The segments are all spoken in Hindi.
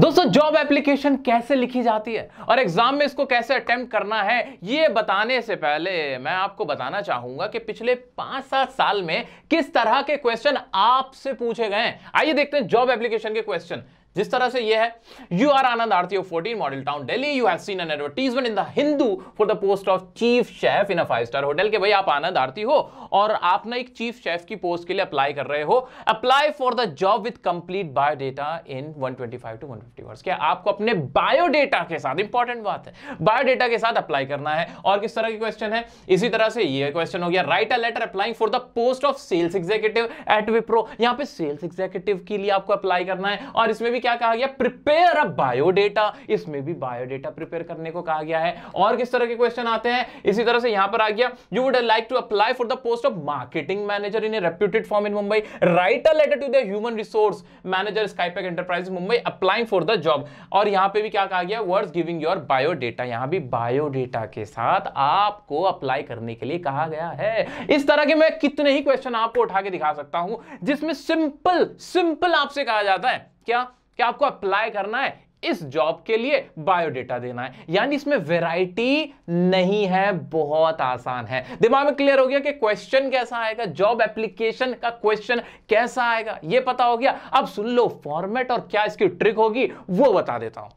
दोस्तों जॉब एप्लीकेशन कैसे लिखी जाती है और एग्जाम में इसको कैसे अटेम्प्ट करना है, ये बताने से पहले मैं आपको बताना चाहूंगा कि पिछले 5-7 साल में किस तरह के क्वेश्चन आपसे पूछे गए हैं। आइए देखते हैं जॉब एप्लीकेशन के क्वेश्चन, जिस तरह से ये है। You are Anand Aarti of 14 Model Town Delhi, you have seen an advertisement in the Hindu for the post of chief chef in a 5-स्टार होटल। के भाई आप आनंद आरती हो और आप ना एक चीफ शेफ की पोस्ट के लिए अप्लाई कर रहे हो। Apply for the job with complete biodata in 125 to 150 words. क्या आपको अपने बायोडेटा के साथ, इंपॉर्टेंट बात है, बायोडेटा के साथ अप्लाई करना है। और किस तरह के क्वेश्चन है, इसी तरह से ये क्वेश्चन हो गया। Write a letter applying for the post of sales executive at Wipro. यहाँ पे सेल्स एग्जीक्यूटिव के लिए आपको अप्लाई करना है और इसमें भी क्या कहा गया, प्रिपेयर अ बायोडेटा। इसमें भी बायोडेटा प्रिपेयर करने को कहा गया है। और किस तरह के क्वेश्चन आते हैं, इसी तरह से यहां पर आ गया। You would like to apply for the post of marketing manager in a reputed firm in Mumbai. Write a letter to the human resource manager स्काईपैक enterprises Mumbai applying for the job. और यहां पे भी क्या कहा गया, वर्ड्स गिविंग योर बायोडेटा। यहां भी बायोडेटा के साथ आपको अप्लाई करने के लिए कहा गया है। इस तरह के मैं कितने ही क्वेश्चन आपको उठा के दिखा सकता हूं जिसमें सिंपल आपसे कहा जाता है क्या आपको अप्लाई करना है इस जॉब के लिए, बायोडेटा देना है। यानी इसमें वैरायटी नहीं है, बहुत आसान है। दिमाग में क्लियर हो गया कि क्वेश्चन कैसा आएगा, जॉब एप्लीकेशन का क्वेश्चन कैसा आएगा, ये पता हो गया। अब सुन लो फॉर्मेट और क्या इसकी ट्रिक होगी वो बता देता हूं।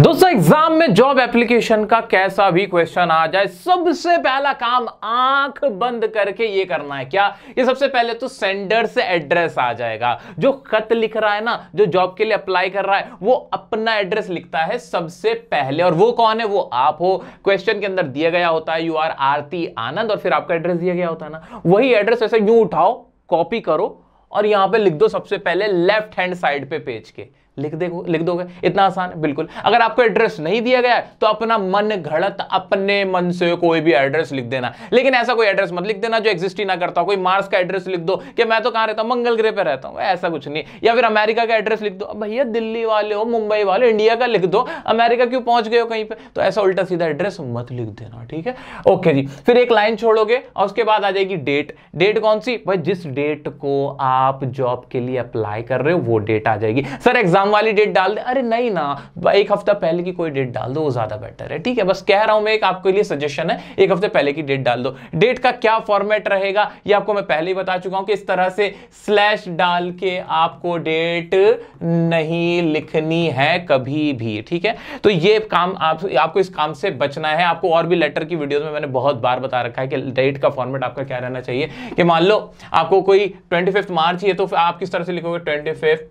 दोस्तों एग्जाम में जॉब एप्लीकेशन का कैसा भी क्वेश्चन आ जाए, सबसे पहला काम आंख बंद करके ये करना है। क्या ये सबसे पहले तो सेंडर से एड्रेस आ जाएगा। जो खत लिख रहा है ना, जो जॉब के लिए अप्लाई कर रहा है, वो अपना एड्रेस लिखता है सबसे पहले। और वो कौन है, वो आप हो। क्वेश्चन के अंदर दिया गया होता है यू आर आरती आनंद और फिर आपका एड्रेस दिया गया होता है ना। वही एड्रेस ऐसे यूं उठाओ, कॉपी करो और यहां पे लिख दो सबसे पहले लेफ्ट हैंड साइड पे पेज के लिख दोगे। इतना आसान है, बिल्कुल। अगर आपको एड्रेस नहीं दिया गया है तो अपना मन घड़त, अपने मन से कोई भी एड्रेस लिख देना। लेकिन ऐसा कोई एड्रेस मत लिख देना जो एग्जिस्ट ही ना करता हो। कोई मार्स का एड्रेस लिख दो कि मैं तो कहां रहता हूं, मंगल ग्रह पे रहता हूं, ऐसा कुछ नहीं। या फिर अमेरिका का एड्रेस लिख दो। भैया दिल्ली वाले हो, मुंबई वाले, इंडिया का लिख दो, अमेरिका क्यों पहुंच गए हो कहीं पर। तो ऐसा उल्टा सीधा एड्रेस मत लिख देना, ठीक है। ओके जी, फिर एक लाइन छोड़ोगे और उसके बाद आ जाएगी डेट। डेट कौन सी, भाई जिस डेट को आप जॉब के लिए अप्लाई कर रहे हो वो डेट आ जाएगी। सर एग्जाम वाली डेट डाल दे, अरे नहीं ना, एक हफ्ता पहले की कोई डेट डाल दो, वो ज्यादा बेटर है, ठीक है। बस कह रहा हूं मैं, एक आपके लिए सजेशन है, एक हफ्ते पहले की डेट डाल दो। डेट का क्या फॉर्मेट रहेगा ये आपको मैं पहले ही बता चुका हूं कि इस तरह से स्लैश डाल के आपको डेट नहीं लिखनी है कभी भी, ठीक है। तो ये काम आपको इस काम से बचना है। आपको और भी लेटर की वीडियोज में मैंने बहुत बार बता रखा है कि डेट का फॉर्मेट आपका क्या रहना चाहिए। कि मान लो आपको कोई 25 मार्च है तो आप किस तरह से लिखोगे 25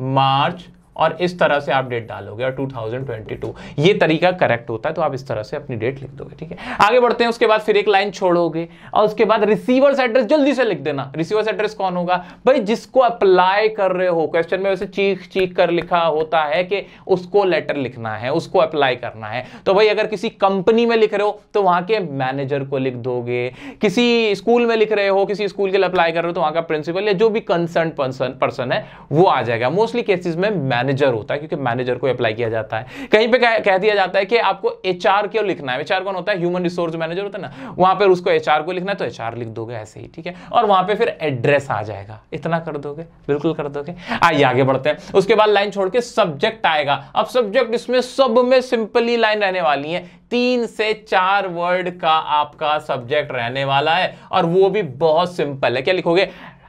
मार्च और इस तरह से आप डेट डालोगे और 2022 ये तरीका करेक्ट होता है। तो आप इस तरह से अपनी डेट लिख दोगे, ठीक है। आगे बढ़ते हैं, उसके बाद फिर एक लाइन छोड़ोगे और उसके बाद रिसीवर्स एड्रेस जल्दी से लिख देना। रिसीवर्स एड्रेस कौन होगा, भाई जिसको अप्लाई कर रहे हो। क्वेश्चन में वैसे चीख कर लिखा होता है कि उसको लेटर लिखना है, उसको अप्लाई करना है। तो भाई अगर किसी कंपनी में लिख रहे हो तो वहां के मैनेजर को लिख दोगे। किसी स्कूल में लिख रहे हो, किसी स्कूल के लिए अप्लाई कर रहे हो तो वहां का प्रिंसिपल या जो भी कंसर्न पर्सन है वो आ जाएगा। मोस्टली केसेस में मैनेजर होता है क्योंकि मैनेजर को अप्लाई किया जाता है। कहीं पे कह दिया जाता है कि आपको एचआर क्यों लिखना है। एचआर कौन होता है, ह्यूमन रिसोर्स मैनेजर होता है ना, वहां पर उसको एचआर को लिखना है तो एचआर लिख दोगे ऐसे ही, ठीक है। और वहां पे फिर एड्रेस आ जाएगा, इतना कर दोगे, बिल्कुल कर दोगे। आइए आगे बढ़ते हैं, उसके बाद लाइन छोड़ के सब्जेक्ट आएगा। अब सब्जेक्ट इसमें सब में सिंपली लाइन रहने वाली है, 3 से 4 वर्ड का आपका सब्जेक्ट रहने वाला है और वो भी बहुत सिंपल है। क्या लिखोगे,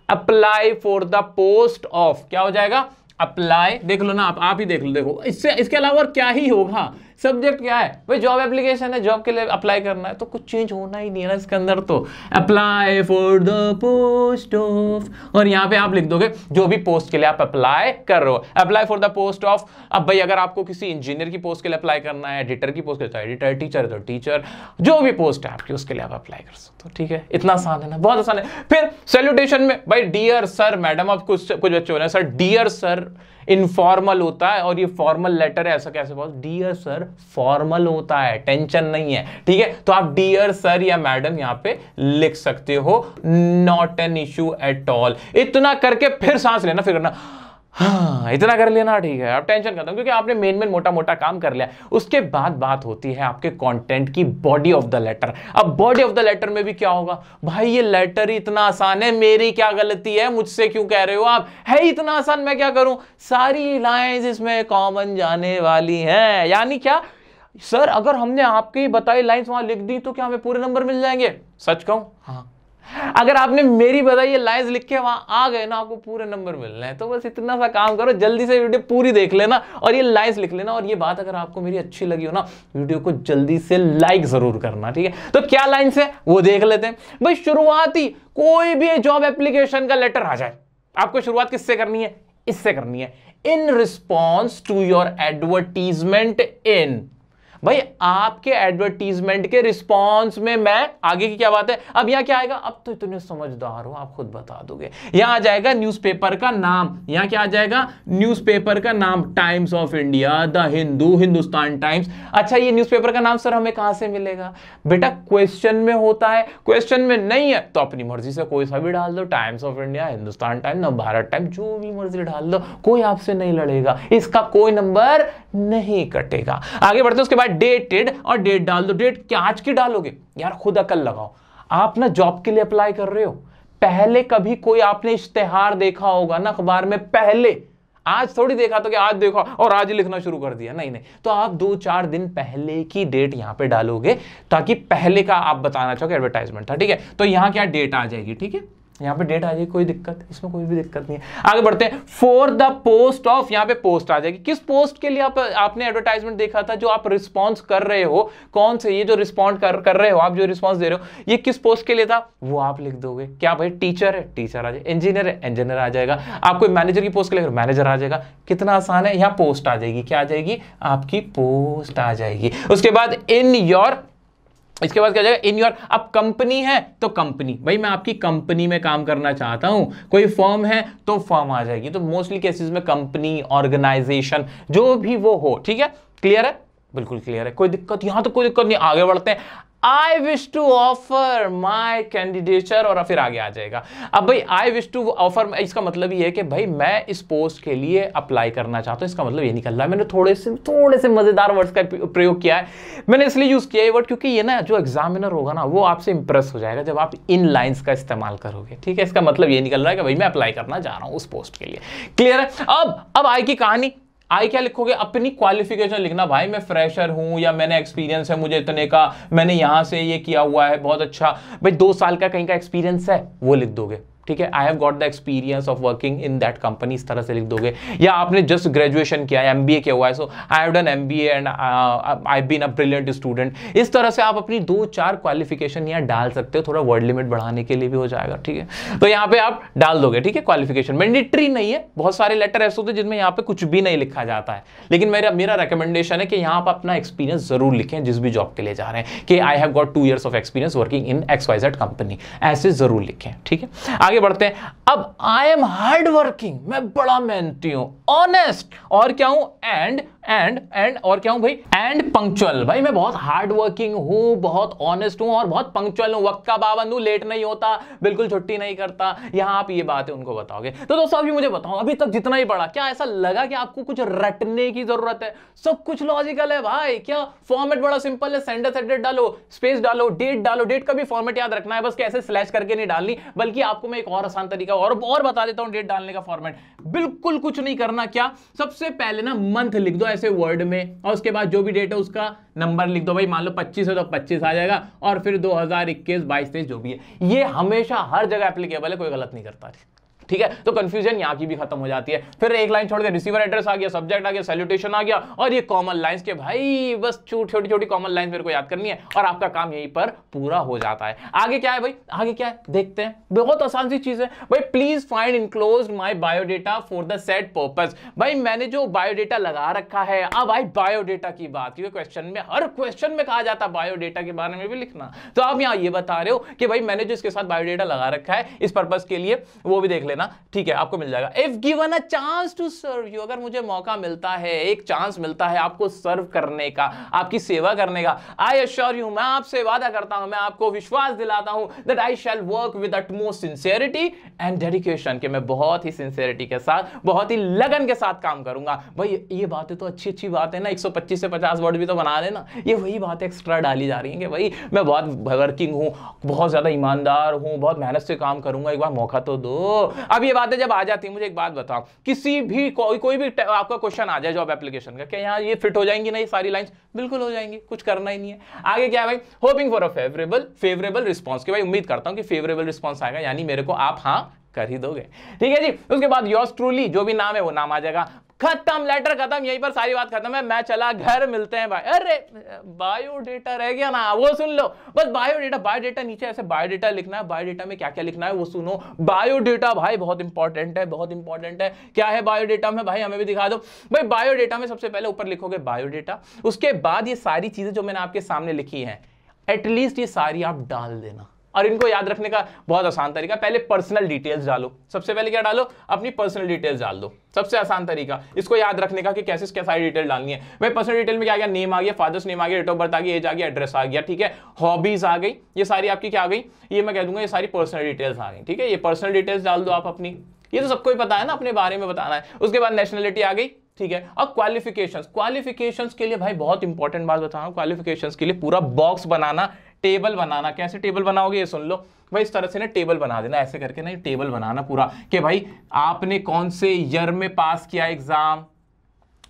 apply for the post of, क्या हो जाएगा अप्लाई, देख लो ना आप ही देख लो। देखो इससे इसके अलावा और क्या ही होगा। सब्जेक्ट क्या है, भाई जॉब एप्लीकेशन है, जॉब के लिए अप्लाई करना है तो कुछ चेंज होना ही नहीं है ना इसके अंदर। तो apply for the post of और यहाँ पे आप लिख दोगे जो भी पोस्ट के लिए आप अप्लाई कर रहे हो, apply for the post of. अब भाई अगर आपको किसी इंजीनियर की पोस्ट के लिए अप्लाई करना है, एडिटर की पोस्ट के लिए एडिटर, टीचर तो टीचर, जो भी पोस्ट है आपकी उसके लिए आप अप्लाई कर सकते हो, ठीक है। इतना आसान है ना, बहुत आसान है। फिर सैल्यूटेशन में भाई डियर सर मैडम, आप कुछ बच्चों ने सर डियर सर इनफॉर्मल होता है और ये फॉर्मल लेटर है, ऐसा कैसे बोल, डियर सर फॉर्मल होता है, टेंशन नहीं है, ठीक है। तो आप डियर सर या मैडम यहाँ पे लिख सकते हो, not an issue at all. इतना करके फिर सांस लेना, फिर करना हाँ इतना कर लेना ठीक है, अब टेंशन खत्म, क्योंकि आपने मेन मोटा मोटा काम कर लिया। उसके बाद बात होती है आपके कंटेंट की, बॉडी ऑफ द लेटर। अब बॉडी ऑफ द लेटर में भी क्या होगा, भाई ये लेटर ही इतना आसान है, मेरी क्या गलती है, मुझसे क्यों कह रहे हो आप, है इतना आसान मैं क्या करूं, सारी लाइंस इसमें कॉमन जाने वाली हैं। यानी क्या सर, अगर हमने आपकी बताई लाइंस वहां लिख दी तो क्या हमें पूरे नंबर मिल जाएंगे? सच कहूं, हाँ, अगर आपने मेरी बताइए लाइंस लिख के वहां आ गए ना, आपको पूरे नंबर मिल रहे हैं। तो बस इतना सा काम करो, जल्दी से वीडियो पूरी देख लेना और ये लाइंस लिख लेना। और ये बात अगर आपको मेरी अच्छी लगी हो ना, वीडियो को जल्दी से लाइक जरूर करना, ठीक है। तो क्या लाइंस है वो देख लेते हैं। भाई शुरुआती कोई भी जॉब एप्लीकेशन का लेटर आ जाए, आपको शुरुआत किससे करनी है, इससे करनी है, in response to your advertisement in. भाई आपके एडवर्टीजमेंट के रिस्पॉन्स में मैं, आगे की क्या बात है, अब यहाँ क्या आएगा, अब तो इतने समझदार हो आप खुद बता दोगे, यहाँ आ जाएगा न्यूज़पेपर का नाम, यहाँ क्या आ जाएगा, न्यूज़पेपर का नाम, Times of India, the Hindu, Hindustan Times. अच्छा ये न्यूज़पेपर का नाम सर हमें कहाँ से मिलेगा? बेटा क्वेश्चन में होता है, क्वेश्चन में नहीं है तो अपनी मर्जी से कोई सा भी डाल दो, Times of India, Hindustan Times, Navbharat Times, जो भी मर्जी डाल दो, कोई आपसे नहीं लड़ेगा, इसका कोई नंबर नहीं कटेगा। आगे बढ़ते उसके बाद डेटेड, और डेट डाल दो, डेट क्या आज की डालोगे यार, खुद अकल लगाओ। आप ना जॉब के लिए अप्लाई कर रहे हो, पहले कभी कोई आपने इश्तेहार देखा होगा ना अखबार में, पहले, आज थोड़ी देखा तो कि आज देखा और आज ही लिखना शुरू कर दिया, नहीं नहीं, तो आप 2-4 दिन पहले की डेट यहां पे डालोगे, ताकि पहले का आप बताना चाहो कि एडवर्टाइजमेंट था, ठीक है। तो यहां क्या डेट आ जाएगी, ठीक है, यहाँ पे डेट आ जाएगी, कोई दिक्कत, इसमें कोई भी दिक्कत नहीं है। आगे बढ़ते हैं, फॉर द पोस्ट ऑफ, यहाँ पे पोस्ट आ जाएगी, किस पोस्ट के लिए आपने एडवर्टाइजमेंट देखा था, जो आप रिस्पॉन्स कर रहे हो, कौन से, ये जो रिस्पॉन्ड कर रहे हो आप, जो रिस्पॉन्स दे रहे हो, ये किस पोस्ट के लिए था वो आप लिख दोगे। क्या भाई टीचर है, टीचर आ जाएगा, इंजीनियर है, इंजीनियर आ जाएगा, आपको मैनेजर की पोस्ट के लिए मैनेजर आ जाएगा, कितना आसान है, यहाँ पोस्ट आ जाएगी, क्या आ जाएगी, आपकी पोस्ट आ जाएगी। उसके बाद इन योर, इसके बाद क्या जाएगा, इन योर, अब कंपनी है तो कंपनी, भाई मैं आपकी कंपनी में काम करना चाहता हूं, कोई फर्म है तो फर्म आ जाएगी। तो मोस्टली केसेस में कंपनी, ऑर्गेनाइजेशन, जो भी वो हो, ठीक है, क्लियर है, बिल्कुल क्लियर है, कोई दिक्कत यहां तो कोई दिक्कत नहीं। आगे बढ़ते हैं, I wish to offer my candidature, और फिर आगे आ जाएगा। अब भाई आई विश टू ऑफर, इसका मतलब ये है कि भाई मैं इस पोस्ट के लिए अप्लाई करना चाहता हूँ, इसका मतलब ये निकल रहा है। मैंने थोड़े से मजेदार वर्ड्स का प्रयोग किया है, मैंने इसलिए यूज किया है वर्ड क्योंकि ये ना जो एग्जामिनर होगा ना वो आपसे इंप्रेस हो जाएगा जब आप इन लाइन्स का इस्तेमाल करोगे, ठीक है। इसका मतलब ये निकल रहा है कि भाई मैं अप्लाई करना चाह रहा हूँ उस पोस्ट के लिए, क्लियर है। अब आई की कहानी, आई क्या लिखोगे, अपनी क्वालिफिकेशन लिखना, भाई मैं फ्रेशर हूं, या मैंने एक्सपीरियंस है मुझे इतने का, मैंने यहां से ये किया हुआ है, बहुत अच्छा, भाई 2 साल का कहीं का एक्सपीरियंस है वो लिख दोगे, ठीक है, I have got the experience of working in that company, इस तरह से लिख दोगे। या आपने जस्ट ग्रेजुएशन किया है, MBA किया हुआ है, so I have done MBA and I been a brilliant student, इस तरह से आप अपनी 2-4 क्वालिफिकेशन यहाँ डाल सकते हो, थोड़ा वर्ड लिमिट बढ़ाने के लिए भी हो जाएगा, ठीक है। तो यहाँ पे आप डाल दोगे, ठीक है, क्वालिफिकेशन। मैंडेटरी नहीं है, बहुत सारे लेटर ऐसे होते हैं जिनमें यहाँ पे कुछ भी नहीं लिखा जाता है, लेकिन मेरा रिकमेंडेशन है कि यहाँ आप अपना एक्सपीरियंस जरूर लिखें, जिस भी जॉब के लिए जा रहे हैं, कि I have got 2 years of experience working in XYZ company, ऐसे जरूर लिखें, ठीक है। आगे बढ़ते हैं, अब आई एम हार्ड वर्किंग, मैं बड़ा मेहनती हूं, ऑनेस्ट, और क्या हूं, एंड और क्या हूं भाई, एंड पंक्चुअल, भाई मैं बहुत हार्ड वर्किंग हूं, बहुत ऑनेस्ट हूं और बहुत पंक्चुअल हूं, वक्त का पाबंद हूं, लेट नहीं होता, बिल्कुल छुट्टी नहीं करता। यहां आप ये बातें उनको बताओगे। तो दोस्तों अभी मुझे बताओ, अभी तक जितना ही पढ़ा, क्या ऐसा लगा कि आपको कुछ रटने की जरूरत है? सब कुछ लॉजिकल है भाई, क्या फॉर्मेट बड़ा सिंपल है, सेंटेंस एड्रेस डालो, स्पेस डालो, डेट डालो, डेट का भी फॉर्मेट याद रखना है, बस कैसे स्लैश करके नहीं डालनी, बल्कि आपको मैं एक और आसान तरीका और बता देता हूं, डेट डालने का फॉर्मेट, बिल्कुल कुछ नहीं करना, क्या सबसे पहले ना मंथ लिख दो ऐसे वर्ड में, और उसके बाद जो भी डेट है उसका नंबर लिख दो, भाई मान लो 25 है तो 25 आ जाएगा, और फिर 2021, 22, 23 जो भी है, ये हमेशा हर जगह एप्लीकेबल है, कोई गलत नहीं करता, ठीक है। तो कंफ्यूजन यहाँ की भी खत्म हो जाती है। फिर एक लाइन छोड़ के रिसीवर एड्रेस आ गया, सब्जेक्ट आ गया, सैल्यूटेशन आ गया, और ये कॉमन लाइंस के भाई बस छोटी छोटी कॉमन लाइंस मेरे को याद करनी है, और आपका काम यहीं पर पूरा हो जाता है। आगे क्या है भाई, आगे क्या है देखते हैं, बहुत आसान सी चीज है भाई, please find enclose my biodata for the set purpose. भाई मैंने जो बायोडेटा लगा रखा है, अब भाई बायोडेटा की बात, क्योंकि क्वेश्चन में हर क्वेश्चन में कहा जाता है बायोडेटा के बारे में भी लिखना, तो आप यहाँ ये बता रहे हो कि भाई मैंने जो इसके साथ बायोडेटा लगा रखा है इस पर्पज के लिए, वो भी देख ले देना, ठीक है, आपको मिल जाएगा। If given a chance to serve you, अगर मुझे मौका मिलता है, एक चांस मिलता है आपको सर्व करने का, आपकी सेवा करने का, आई अश्योर यू, मैं आपसे वादा करता हूं, मैं आपको विश्वास दिलाता हूं that I shall work with utmost sincerity and dedication, कि मैं बहुत ही सिंसियरिटी के साथ, बहुत ही लगन के साथ काम करूंगा। भाई ये बातें तो अच्छी अच्छी बात है ना, 125 से 50 वर्ड भी तो बना देना, ये वही बातें एक्स्ट्रा डाली जा रही है कि भाई मैं बहुत वर्किंग हूं, बहुत ज्यादा ईमानदार हूं, बहुत मेहनत से काम करूंगा, एक बार मौका तो दो। अब ये बातें जब आ जाती है, मुझे एक बात बताओ, किसी भी कोई भी आपका क्वेश्चन आ जाए जॉब एप्लीकेशन का, क्या यहाँ ये फिट हो जाएंगी ना ये सारी लाइंस? बिल्कुल हो जाएंगी, कुछ करना ही नहीं है। आगे क्या है भाई, hoping for a favourable response, कि भाई उम्मीद करता हूं कि फेवरेबल रिस्पॉन्स आएगा, यानी मेरे को आप हाँ कर ही दोगे, ठीक है जी। उसके बाद योर्स ट्रूली, जो भी नाम है वो नाम आ जाएगा। खत्म, लेटर खत्म, यहीं पर सारी बात खत्म है। मैं चला घर, मिलते हैं भाई। अरे बायोडेटा रह गया ना, वो सुन लो, बस बायोडेटा नीचे ऐसे बायोडेटा लिखना है, बायोडेटा में क्या क्या लिखना है वो सुनो। बायोडेटा भाई बहुत इंपॉर्टेंट है, बहुत इंपॉर्टेंट है। क्या है बायोडेटा में भाई, हमें भी दिखा दो भाई। बायोडेटा में सबसे पहले ऊपर लिखोगे बायोडेटा, उसके बाद ये सारी चीजें जो मैंने आपके सामने लिखी है, एटलीस्ट ये सारी आप डाल देना। और इनको याद रखने का बहुत आसान तरीका, पहले पर्सनल डिटेल्स डालो। सबसे पहले क्या डालो, अपनी पर्सनल डिटेल्स डाल दो, सबसे आसान तरीका इसको याद रखने का, कि कैसे क्या सारी डिटेल डालनी है। भाई पर्सनल डिटेल में क्या गया, नेम आ गया, फादर्स नेम आ गया, डेट ऑफ बर्थ आ गई, एज आ गया, एड्रेस आ गया, ठीक है, हॉबीज आ गई, ये सारी आपकी क्या आ गई, ये मैं कह दूंगा ये सारी पर्सनल डिटेल्स आ गई, ठीक है। ये पर्सनल डिटेल्स डाल दो आप अपनी, ये तो सबको ही पता है ना, अपने बारे में बताना है। उसके बाद नेशनलिटी आ गई, ठीक है। अब क्वालिफिकेशंस, क्वालिफिकेशंस के लिए भाई बहुत इंपॉर्टेंट बात बता रहा हूँ, क्वालिफिकेशंस के लिए पूरा बॉक्स बनाना, टेबल बनाना। कैसे टेबल बनाओगे ये सुन लो भाई, इस तरह से ना टेबल बना देना, ऐसे करके ना टेबल बनाना पूरा, कि भाई आपने कौन से ईयर में पास किया एग्जाम,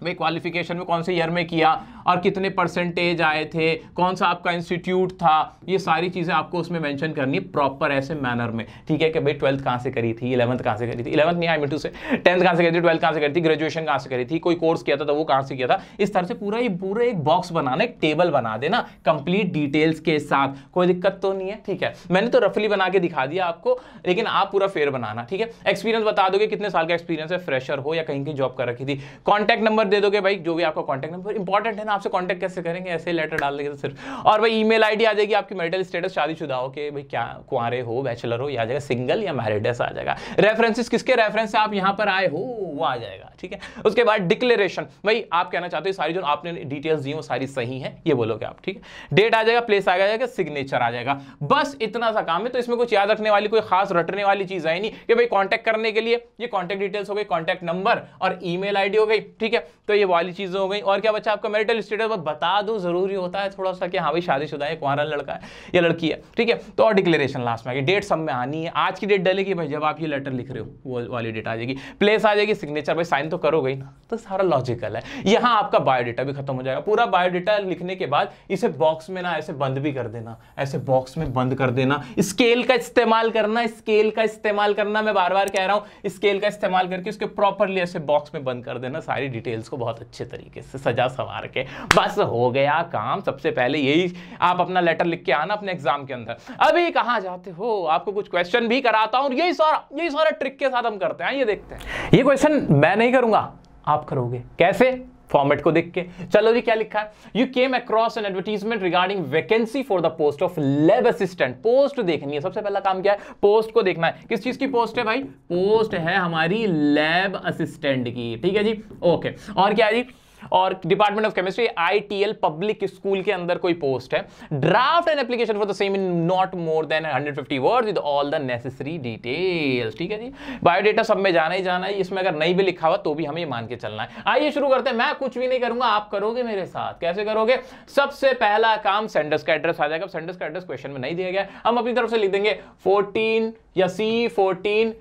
भाई क्वालिफिकेशन में कौन से ईयर में किया, और कितने परसेंटेज आए थे, कौन सा आपका इंस्टीट्यूट था, ये सारी चीज़ें आपको उसमें मेंशन करनी है प्रॉपर ऐसे मैनर में, ठीक है। कि भाई 12th कहाँ से करी थी, 11th कहाँ से करी थी, 11th नहीं आई मीन टू से 10th कहाँ से करी थी, 12th कहाँ से करी थी, ग्रेजुएशन कहाँ से करी थी, कोई कोर्स किया था तो वो कहाँ से किया था। इस तरह से पूरा ये पूरे एक बॉक्स बनाना, एक टेबल बना देना कंप्लीट डिटेल्स के साथ, कोई दिक्कत तो नहीं है, ठीक है। मैंने तो रफली बना के दिखा दिया आपको, लेकिन आप पूरा फेयर बनाना, ठीक है। एक्सपीरियंस बता दोगे, कितने साल का एक्सपीरियंस है, फ्रेशर हो या कहीं की जॉब कर रखी थी। कॉन्टैक्ट नंबर दे दोगे भाई, जो भी आपका कॉन्टैक्ट नंबर, इंपॉर्टेंट है ना, आपसे कांटेक्ट कैसे करेंगे, ऐसे लेटर डाल देंगे तो सिर्फ। और भाई ईमेल आईडी आ जाएगी आपकी, मैरिटल स्टेटस शादीशुदा हो, के भाई क्या कुंवारे हो, बैचलर हो, ये आ जाएगा, सिंगल या मैरिड ऐसा आ जाएगा। रेफरेंसेस, किसके रेफरेंस से आप यहां पर आए हो, वो आ जाएगा, ठीक है। उसके बाद डिक्लेरेशन, भाई आप कहना चाहते हो सारी जो आपने डिटेल्स दी वो सारी सही है, ये बोलोगे आप, ठीक है। डेट आ जाएगा, प्लेस आ जाएगा, सिग्नेचर आ जाएगा, बस इतना सा काम है। तो इसमें कुछ याद रखने वाली, कोई खास रटने वाली चीज है नहीं, कि भाई कांटेक्ट करने के लिए ये कांटेक्ट डिटेल्स हो गई, कांटेक्ट नंबर और ईमेल आईडी हो गई, ठीक है। तो ये वाली चीजें हो गई। और क्या बच्चा आपका, मैरिटल स्टेटस बता दो, जरूरी होता है थोड़ा सा कि हाँ भाई शादीशुदा है, कुंवारा लड़का है या लड़की है, ठीक है। तो और डिक्लेरेशन लास्ट में आएगी, डेट सब में आनी है, आज की डेट डालेगी भाई जब आप ये लेटर लिख रहे हो, वो वाली डेट आ जाएगी, प्लेस आ जाएगी, सिग्नेचर, भाई साइन तो करोगे ही ना, तो सारा लॉजिकल है। यहाँ आपका बायोडेटा भी खत्म हो जाएगा। पूरा बायोडेटा लिखने के बाद इसे बॉक्स में ना ऐसे बंद भी कर देना, ऐसे बॉक्स में बंद कर देना। स्केल का इस्तेमाल करना, स्केल का इस्तेमाल करना, मैं बार बार कह रहा हूँ, स्केल का इस्तेमाल करके उसके प्रॉपरली ऐसे बॉक्स में बंद कर देना सारी डिटेल्स को, बहुत अच्छे तरीके से सजा संवार के, बस हो गया काम। सबसे पहले यही आप अपना लेटर लिख के आना अपने एग्जाम के अंदर। अभी कहाँ जाते हो, आपको कुछ क्वेश्चन भी कराता हूँ, यही सारा ट्रिक के साथ हम करते हैं। ये देखते हैं, ये क्वेश्चन मैं नहीं करूंगा, आप करोगे। कैसे? फॉर्मेट को देख के। चलो जी, क्या लिखा है, you came across an advertisement regarding vacancy for the post of lab assistant. Post देखनी है, सबसे पहला काम क्या है, पोस्ट को देखना है। किस चीज की पोस्ट है भाई, पोस्ट है हमारी लैब असिस्टेंट की, ठीक है जी, ओके। और क्या है जी, और department of chemistry, ITL public school के अंदर कोई पोस्ट है। Draft an application for the same in not more than 150 words with all the necessary details, ठीक है जी। बायोडेटा सब में जाना ही जाना है, इसमें अगर नहीं भी लिखा हुआ तो भी हमें मान के चलना है। आइए शुरू करते हैं, मैं कुछ भी नहीं करूंगा, आप करोगे मेरे साथ। कैसे करोगे, सबसे पहला काम सेंडर्स का एड्रेस आ जाएगा। सेंडर्स का एड्रेस क्वेश्चन में नहीं दिया गया, हम अपनी तरफ से लिख देंगे 14 या C14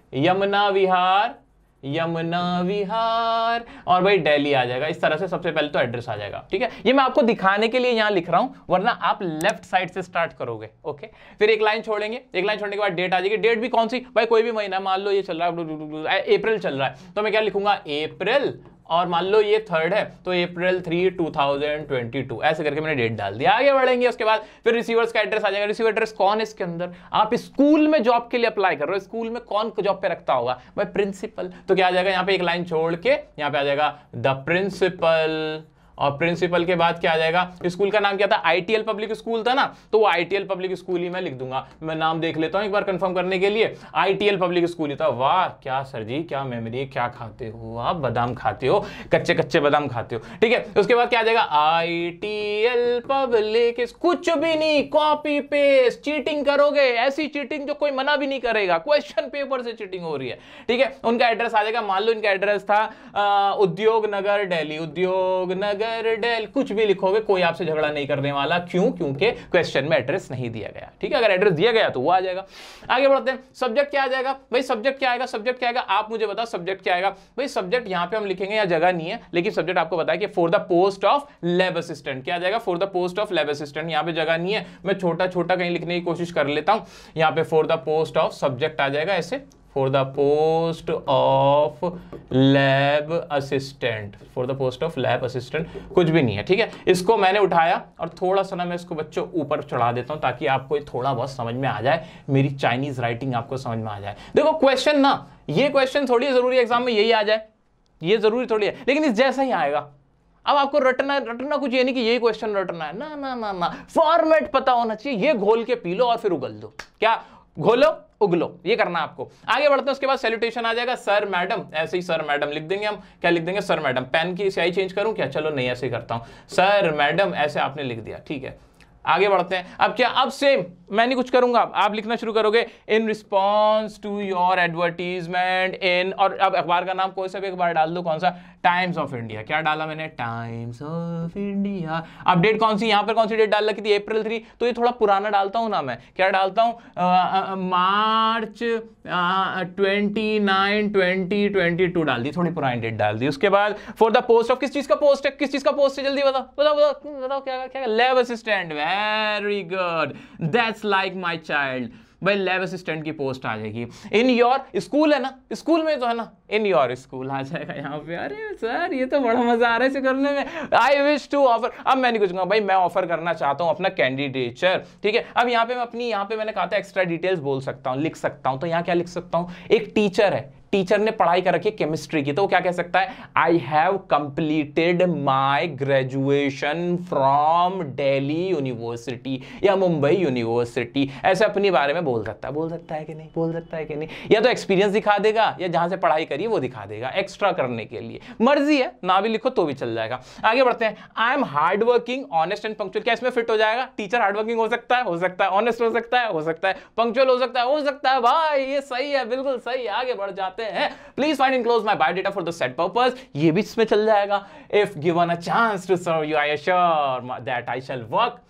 यमुना विहार और भाई दिल्ली आ जाएगा। इस तरह से सबसे पहले तो एड्रेस आ जाएगा, ठीक है। ये मैं आपको दिखाने के लिए यहाँ लिख रहा हूँ, वरना आप लेफ्ट साइड से स्टार्ट करोगे, ओके। फिर एक लाइन छोड़ेंगे, एक लाइन छोड़ने के बाद डेट आ जाएगी। डेट भी कौन सी भाई, कोई भी महीना, मान लो ये चल रहा है अप्रैल चल रहा है, तो मैं क्या लिखूंगा, अप्रैल, और मान लो ये थर्ड है तो अप्रैल 3, 2022, ऐसे करके मैंने डेट डाल दिया। आगे बढ़ेंगे, उसके बाद फिर रिसीवर्स का एड्रेस आ जाएगा। रिसीवर एड्रेस कौन है, इसके अंदर आप स्कूल में जॉब के लिए अप्लाई कर रहे हो, स्कूल में कौन जॉब पे रखता होगा भाई, प्रिंसिपल, तो क्या आ जाएगा, यहाँ पे एक लाइन छोड़ के यहाँ पे आ जाएगा द प्रिंसिपल। और प्रिंसिपल के बाद क्या आ जाएगा, स्कूल का नाम क्या था, आईटीएल पब्लिक स्कूल था ना, तो वो आईटीएल पब्लिक स्कूल ही मैं लिख दूंगा। मैं नाम देख लेता हूं एक बार कंफर्म करने के लिए, आईटीएल पब्लिक स्कूल ही था। वाह क्या सर जी, क्या मेमोरी है, क्या खाते हो आप, बादाम खाते हो, कच्चे कच्चे बादाम खाते हो। ठीक है, उसके बाद क्या आ जाएगा, आईटीएल पब्लिक, कुछ भी नहीं, कॉपी पेस्ट, चीटिंग करोगे, ऐसी चीटिंग जो कोई मना भी नहीं करेगा, क्वेश्चन पेपर से चीटिंग हो रही है। ठीक है, उनका एड्रेस आ जाएगा, मान लो इनका एड्रेस था उद्योग नगर दिल्ली, उद्योग नगर डेल, कुछ भी लिखोगे कोई आपसे झगड़ा नहीं करने वाला। क्यों? क्योंकि क्वेश्चन में एड्रेस नहीं दिया गया। ठीक है, अगर एड्रेस दिया गया तो वो आ जाएगा। आगे बढ़ते हैं, सब्जेक्ट क्या आ जाएगा भाई, सब्जेक्ट क्या आएगा, सब्जेक्ट क्या आएगा आप मुझे बताओ, सब्जेक्ट क्या आएगा भाई, सब्जेक्ट यहाँ पे हम लिखेंगे, यहाँ जगह नहीं है, लेकिन सब्जेक्ट आपको बताया कि for the post of lab assistant. क्या आ जाएगा, for the post of lab assistant, यहाँ पे जगह नहीं है, मैं छोटा छोटा कहीं लिखने की कोशिश कर लेता हूँ। यहाँ पे for the post of subject आ जाएगा ऐसे, for the post of lab assistant, for the post of lab assistant, कुछ भी नहीं है। ठीक है, इसको मैंने उठाया और थोड़ा सा ना मैं इसको बच्चों ऊपर चढ़ा देता हूँ ताकि आपको थोड़ा बहुत समझ में आ जाए, मेरी चाइनीज राइटिंग आपको समझ में आ जाए। देखो क्वेश्चन ना, ये क्वेश्चन थोड़ी जरूरी एग्जाम में यही आ जाए, ये जरूरी थोड़ी है, लेकिन इस जैसा ही आएगा। अब आपको रटना रटना कुछ ये नहीं कि यही क्वेश्चन रटना है, ना ना ना ना, फॉर्मेट पता होना चाहिए। ये घोल के पी लो और फिर उगल दो, क्या घोलो उगलो, ये करना आपको। आगे बढ़ते हैं, उसके बाद सैल्यूटेशन आ जाएगा, सर मैडम, ऐसे ही सर मैडम लिख देंगे हम। क्या लिख देंगे, सर मैडम। पेन की स्याही चेंज करूं क्या, चलो नहीं ऐसे ही करता हूं, सर मैडम, ऐसे आपने लिख दिया। ठीक है, आगे बढ़ते हैं। अब क्या, अब सेम मैं नहीं कुछ करूंगा, आप लिखना शुरू करोगे, in response to your advertisement in, और अब अखबार का नाम कोई सा भी अखबार डाल दो, कौन सा, टाइम्स ऑफ इंडिया। क्या डाला मैंने, टाइम्स ऑफ इंडिया। अब डेट कौन सी, यहाँ पर कौन सी डेट डाल रखी थी, अप्रैल 3, तो ये थोड़ा पुराना डालता हूँ ना मैं। क्या डालता हूँ, मार्च 29, 2022 डाल दी, थोड़ी पुरानी डेट डाल दी। उसके बाद फॉर द पोस्ट ऑफ, किस चीज़ का पोस्ट है, किस चीज़ का पोस्ट है, जल्दी बताओ बताओ बताओ बताओ, क्या क्या, lab assistant. Very good, that's like my child, भाई लैब असिस्टेंट की पोस्ट आ जाएगी। इन योर स्कूल है ना, स्कूल में तो है ना, इन योर स्कूल आ जाएगा यहाँ पे। अरे सर ये तो बड़ा मजा आ रहा है इसे करने में, आई विश टू ऑफर। अब मैं नहीं कुछ कहूँगा भाई, मैं ऑफर करना चाहता हूँ अपना कैंडिडेचर। ठीक है, अब यहाँ पे मैं अपनी, यहाँ पे मैंने कहा था एक्स्ट्रा डिटेल्स बोल सकता हूँ, लिख सकता हूँ, तो यहाँ क्या लिख सकता हूँ, एक टीचर है, टीचर ने पढ़ाई कर रखी है केमिस्ट्री की, तो वो क्या कह सकता है, I have completed my graduation from Delhi University या मुंबई यूनिवर्सिटी, ऐसे अपने बारे में बोल सकता है। बोल सकता है कि नहीं, बोल सकता है कि नहीं, या तो एक्सपीरियंस दिखा देगा या जहां से पढ़ाई करिए वो दिखा देगा, एक्स्ट्रा करने के लिए मर्जी है, ना भी लिखो तो भी चल जाएगा। आगे बढ़ते हैं, I am hard working honest and punctual, क्या इसमें फिट हो जाएगा, टीचर हार्ड वर्किंग हो सकता है, हो सकता है, ऑनेस्ट हो सकता है, हो सकता है, पंक्चुअल हो सकता है, हो सकता है, भाई ये सही है, बिल्कुल सही। आगे बढ़ जाते हैं, please find enclose my biodata for the set purpose, ये भी इसमें चल जाएगा। If given a chance to serve you I assure that I shall work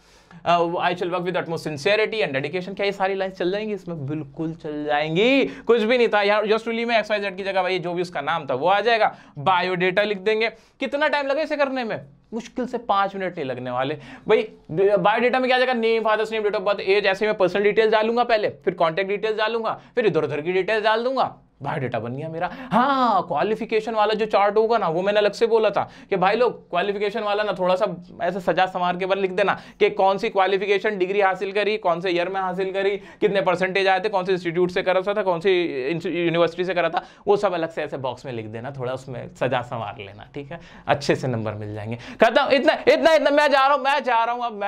with utmost sincerity and dedication, क्या ये सारी लाइन चल जाएंगी इसमें, बिल्कुल चल जाएंगी। कुछ भी नहीं था यार, जस्ट रिली में XYZ की जगह भाई जो भी उसका नाम था वो आ जाएगा, बायोडेटा लिख देंगे। कितना टाइम लगे इसे करने में, मुश्किल से 5 मिनट नहीं लगने वाले भाई। बायोडेटा में क्या जाएगा, name, father's name, date of birth, age, ऐसे मैं पर्सनल डिटेल्स डालूंगा पहले, फिर कॉन्टैक्ट डिटेल्स डालूंगा, फिर इधर उधर की डिटेल्स डाल दूंगा, बायोडेटा बन गया मेरा। हाँ क्वालिफिकेशन वाला जो चार्ट होगा ना, वो मैंने अलग से बोला था कि भाई लोग क्वालिफिकेशन वाला ना थोड़ा सा ऐसे सजा संवार के बारे लिख देना कि कौन सी क्वालिफिकेशन डिग्री हासिल करी, कौन से ईयर में हासिल करी, कितने % आए थे, कौन से इंस्टीट्यूट से करा था, कौन सी यूनिवर्सिटी से करा था, वो सब अलग से ऐसे बॉक्स में लिख देना, थोड़ा उसमें सजा संवार लेना। ठीक है, अच्छे से नंबर मिल जाएंगे। खत्म, इतना इतना इतना, मैं जा रहा हूँ,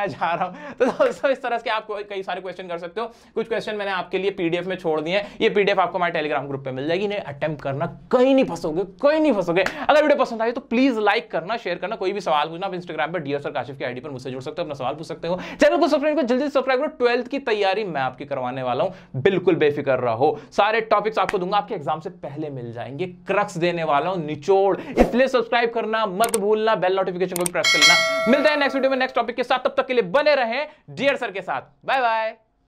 तो इस तरह से आप कई सारे क्वेश्चन कर सकते हो। कुछ क्वेश्चन मैंने आपके लिए PDF में छोड़ दिए, ये PDF आपको हमारे टेलीग्राम ग्रुप पे मिल जाएगी, नहीं अटेम्प्ट करना, कहीं नहीं फंसोगे, कहीं नहीं फंसोगे। अगर वीडियो पसंद आए तो प्लीज लाइक करना, शेयर करना, कोई भी सवाल पूछना, आप इंस्टाग्राम पर डियर सर काशिफ की आईडी पर मुझसे जुड़ सकते हो, अपना सवाल पूछ सकते हो। चैनल को सब्सक्राइब करो, जल्दी सब्सक्राइब करो, 12th की तैयारी मैं आपकी करवाने वाला हूं, बिल्कुल बेफिक्र रहो, सारे टॉपिक्स आपको दूंगा, आपके एग्जाम से पहले मिल जाएंगे, क्रक्स देने वाला हूं, निचोड़, इसलिए सब्सक्राइब करना मत भूलना, बेल नोटिफिकेशन को प्रेस कर लेना। मिलते हैं नेक्स्ट वीडियो में नेक्स्ट टॉपिक के साथ, तब तक के लिए बने रहें डियर सर के साथ, बाय बाय।